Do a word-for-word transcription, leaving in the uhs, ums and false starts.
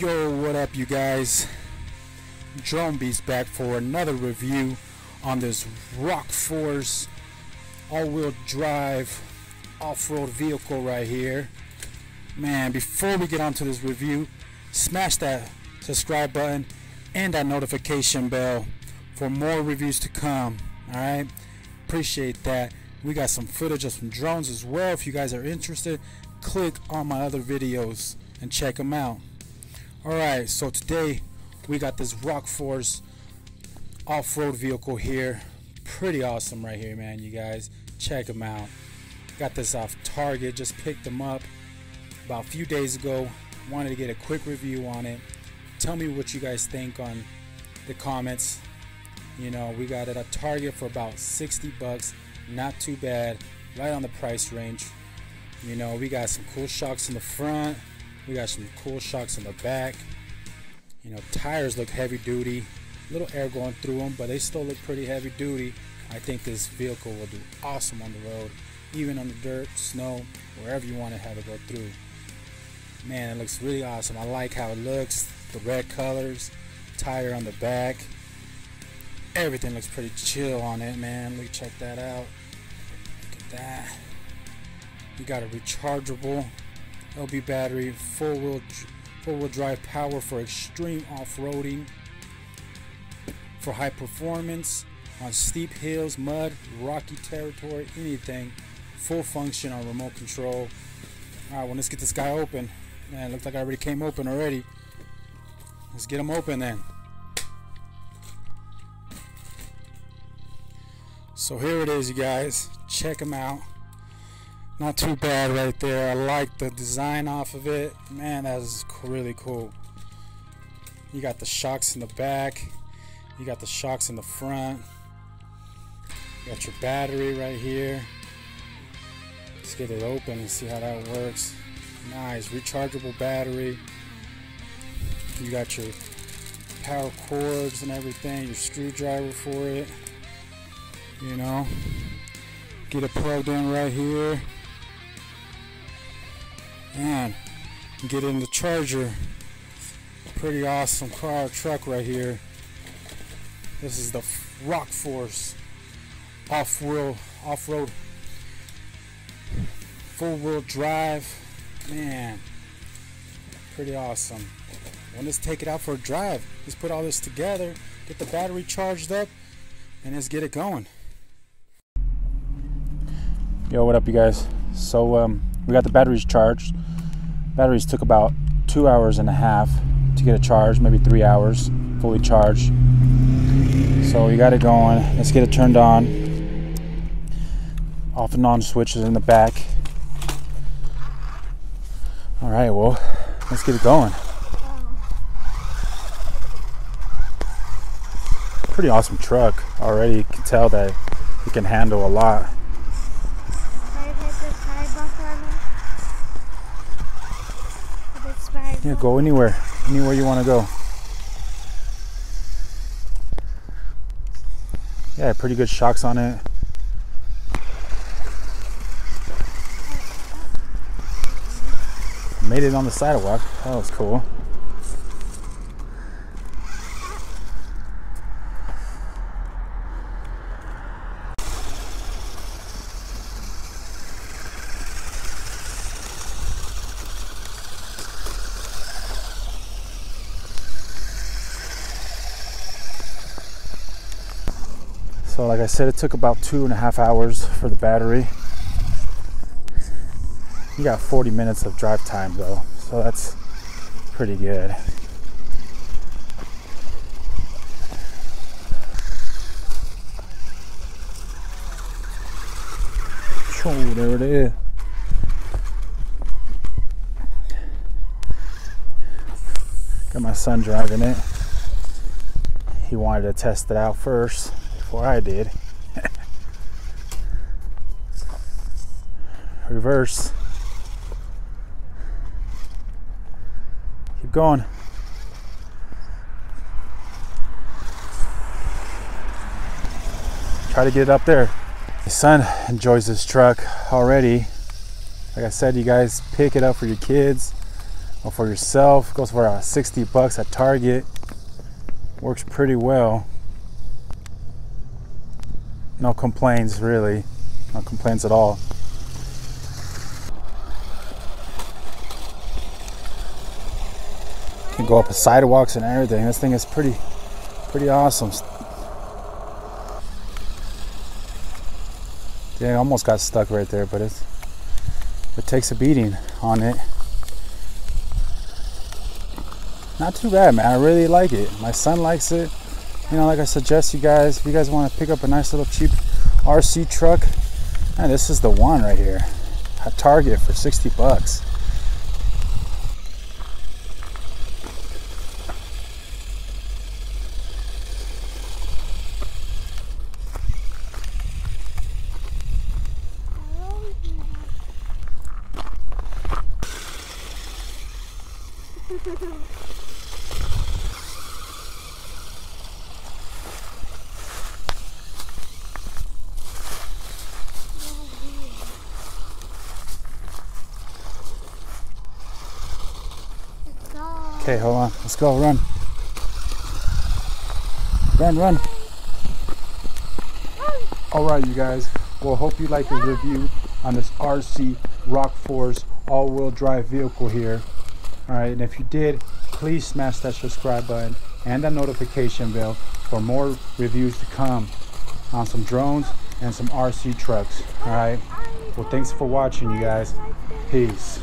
Yo, what up you guys? Drone Beast back for another review on this Rock Force all-wheel drive off-road vehicle right here. Man, before we get onto this review, smash that subscribe button and that notification bell for more reviews to come. Alright, appreciate that. We got some footage of some drones as well. If you guys are interested, click on my other videos and check them out. Alright, so today we got this Rock Force off-road vehicle here. Pretty awesome right here, man. You guys check them out. Got this off Target, just picked them up about a few days ago. Wanted to get a quick review on it. Tell me what you guys think on the comments. You know, we got it at Target for about sixty bucks. Not too bad, right on the price range. You know, we got some cool shocks in the front, we got some cool shocks in the back. You know, tires look heavy duty, little air going through them, but they still look pretty heavy duty. I think this vehicle will do awesome on the road, even on the dirt, snow, wherever you want to have it go through. Man, it looks really awesome. I like how it looks, the red colors, tire on the back. Everything looks pretty chill on it, man. Let me check that out. Look at that. You got a rechargeable L B battery, four-wheel four-wheel drive power for extreme off-roading, for high performance on steep hills, mud, rocky territory, anything. Full function on remote control. All right, well, let's get this guy open. Man, it looks like I already came open already. Let's get him open then. So here it is, you guys. Check them out. Not too bad right there. I like the design off of it. Man, that is really cool. You got the shocks in the back. You got the shocks in the front. You got your battery right here. Let's get it open and see how that works. Nice, rechargeable battery. You got your power cords and everything, your screwdriver for it. You know, get it plugged in right here and get in the charger. Pretty awesome car, truck right here. This is the Rock Force off-wheel off-road four-wheel drive. Man, pretty awesome. Well, let's take it out for a drive. Let's put all this together, get the battery charged up, and let's get it going. Yo, what up you guys? So um, we got the batteries charged. Batteries took about two hours and a half to get it charged, maybe three hours fully charged. So we got it going. Let's get it turned on. Off and on switches in the back. All right, well, let's get it going. Pretty awesome truck already. You can tell that it can handle a lot. Yeah, go anywhere, anywhere you want to go. Yeah, pretty good shocks on it. Made it on the sidewalk. That was cool. So like I said, it took about two and a half hours for the battery. You got forty minutes of drive time though, so that's pretty good. Oh, there it is. Got my son driving it. He wanted to test it out first. Before I did. Reverse. Keep going. Try to get it up there. My son enjoys this truck already. Like I said, you guys pick it up for your kids. or for yourself. Goes for uh, sixty bucks at Target. Works pretty well. No complaints, really. No complaints at all. You can go up the sidewalks and everything. This thing is pretty, pretty awesome. Yeah, I almost got stuck right there, but it's, it takes a beating on it. Not too bad, man. I really like it. My son likes it. You know, like I suggest you guys, if you guys want to pick up a nice little cheap R C truck, man, this is the one right here. At Target for sixty bucks. Okay, hold on. Let's go. Run. Run, run. Alright, you guys. Well, hope you like the review on this R C Rock Force all-wheel drive vehicle here. Alright, and if you did, please smash that subscribe button and that notification bell for more reviews to come on some drones and some R C trucks. Alright, well, thanks for watching, you guys. Peace.